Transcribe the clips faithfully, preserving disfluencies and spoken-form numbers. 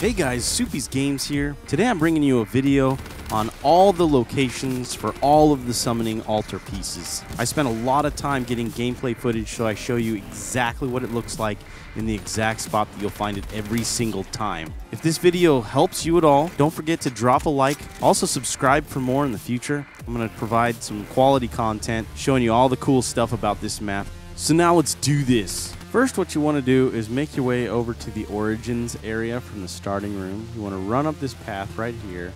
Hey guys, SoupyZ GameZ here. Today I'm bringing you a video on all the locations for all of the summoning altar pieces. I spent a lot of time getting gameplay footage so I show you exactly what it looks like in the exact spot that you'll find it every single time. If this video helps you at all, don't forget to drop a like. Also subscribe for more in the future. I'm going to provide some quality content showing you all the cool stuff about this map. So now let's do this. First, what you want to do is make your way over to the Origins area from the starting room. You want to run up this path right here,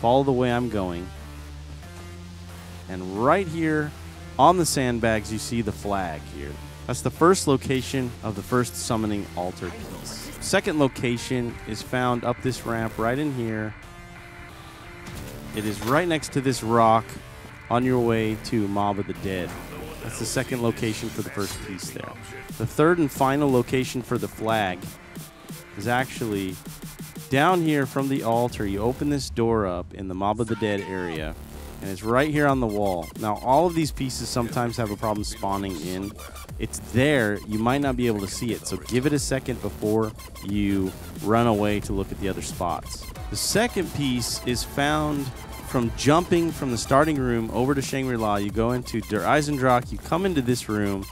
follow the way I'm going, and right here on the sandbags you see the flag here. That's the first location of the first summoning altar piece. Second location is found up this ramp right in here. It is right next to this rock on your way to Mob of the Dead. That's the second location for the first piece there. The third and final location for the flag is actually down here from the altar. You open this door up in the Mob of the Dead area, and it's right here on the wall. Now, all of these pieces sometimes have a problem spawning in. It's there. You might not be able to see it, so give it a second before you run away to look at the other spots. The second piece is found from jumping from the starting room over to Shangri-La. You go into Der Eisendrach, you come into this room,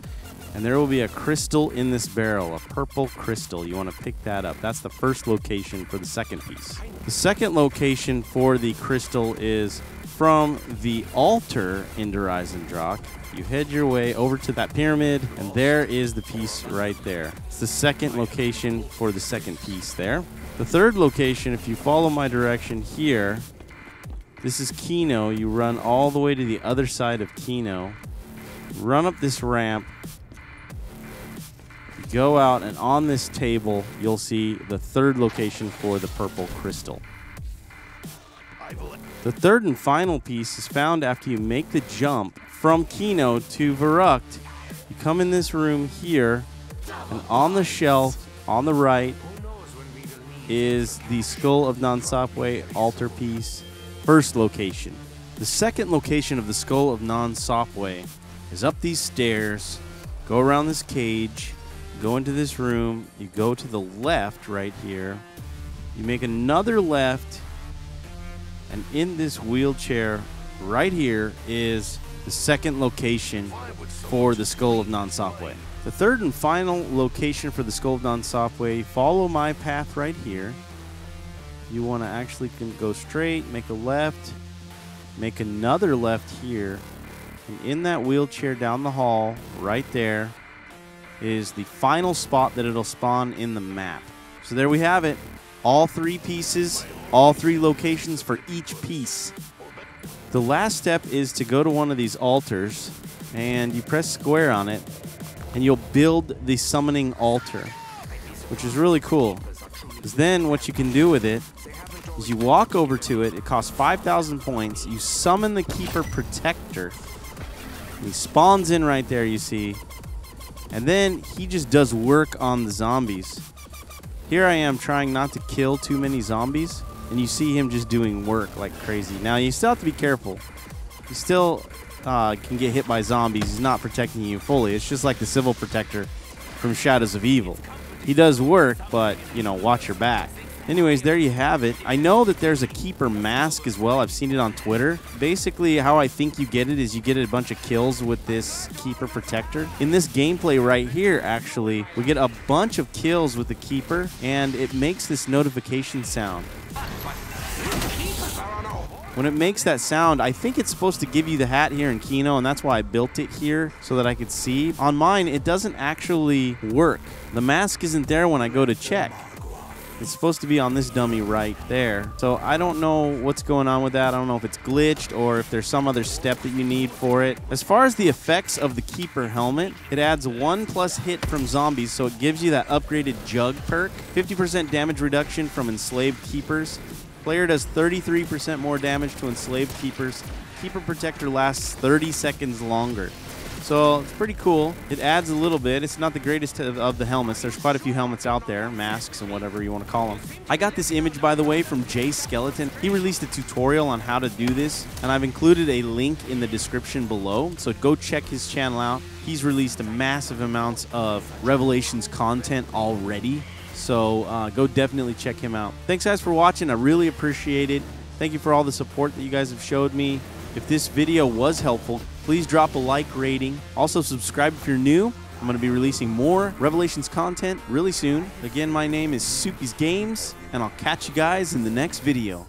and there will be a crystal in this barrel, a purple crystal. You want to pick that up. That's the first location for the second piece. The second location for the crystal is from the altar in Der Eisendrach. You head your way over to that pyramid, and there is the piece right there. It's the second location for the second piece there. The third location, if you follow my direction here, this is Kino. You run all the way to the other side of Kino, run up this ramp, you go out, and on this table you'll see the third location for the purple crystal. The third and final piece is found after you make the jump from Kino to Verrückt. You come in this room here, and on the shelf on the right is the Skull of Nan Sapwe altar piece. First location. The second location of the Skull of Nan Sapwe is up these stairs, go around this cage, go into this room, you go to the left right here, you make another left, and in this wheelchair right here is the second location for the Skull of Nan Sapwe. The third and final location for the Skull of Nan Sapwe, follow my path right here. You want to actually go straight, make a left, make another left here, and in that wheelchair down the hall, right there, is the final spot that it'll spawn in the map. So there we have it. All three pieces, all three locations for each piece. The last step is to go to one of these altars, and you press square on it, and you'll build the summoning altar, which is really cool. Because then what you can do with it is you walk over to it, it costs five thousand points, you summon the Keeper Protector, and he spawns in right there, you see, and then he just does work on the zombies. Here I am trying not to kill too many zombies, and you see him just doing work like crazy. Now, you still have to be careful. You still uh, can get hit by zombies. He's not protecting you fully. It's just like the Civil Protector from Shadows of Evil. He does work, but, you know, watch your back. Anyways, there you have it. I know that there's a Keeper mask as well. I've seen it on Twitter. Basically, how I think you get it is you get a bunch of kills with this Keeper Protector. In this gameplay right here, actually, we get a bunch of kills with the Keeper, and it makes this notification sound. When it makes that sound, I think it's supposed to give you the hat here in Kino, and that's why I built it here, so that I could see. On mine, it doesn't actually work. The mask isn't there when I go to check. It's supposed to be on this dummy right there. So I don't know what's going on with that. I don't know if it's glitched or if there's some other step that you need for it. As far as the effects of the Keeper helmet, it adds one plus hit from zombies, so it gives you that upgraded jug perk. fifty percent damage reduction from enslaved Keepers. Player does thirty-three percent more damage to enslaved Keepers. Keeper Protector lasts thirty seconds longer. So it's pretty cool. It adds a little bit. It's not the greatest of the helmets. There's quite a few helmets out there, masks and whatever you want to call them. I got this image, by the way, from Jay Skeleton. He released a tutorial on how to do this, and I've included a link in the description below. So go check his channel out. He's released massive amounts of Revelations content already. So uh, go definitely check him out. Thanks, guys, for watching. I really appreciate it. Thank you for all the support that you guys have showed me. If this video was helpful, please drop a like rating. Also, subscribe if you're new. I'm going to be releasing more Revelations content really soon. Again, my name is SoupyZ GameZ, and I'll catch you guys in the next video.